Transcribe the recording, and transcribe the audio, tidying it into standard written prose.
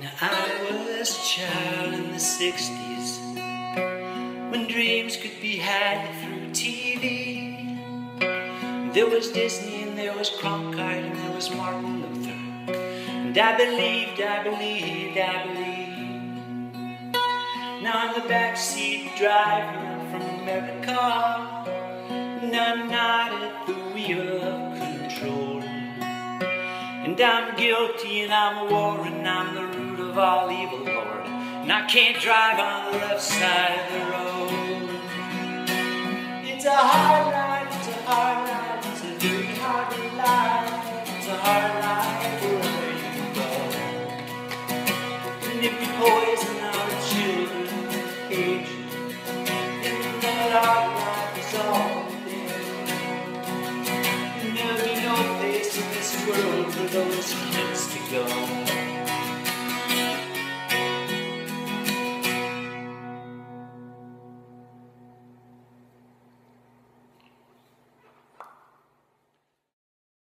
Now I was a child in the 60s, when dreams could be had through TV. There was Disney and there was Cronkite and there was Martin Luther. And I believed, I believed, I believed. Now I'm the backseat driver from America, and I'm not at the wheel of control. And I'm guilty and I'm a war and I'm the root of all evil, Lord. And I can't drive on the left side of the road. It's a hard life, it's a hard life, it's a very hard life. It's a hard life wherever you go. And if you poison our children with hate, then that hard life is all there. And there'll be no place in this world for those kids to go.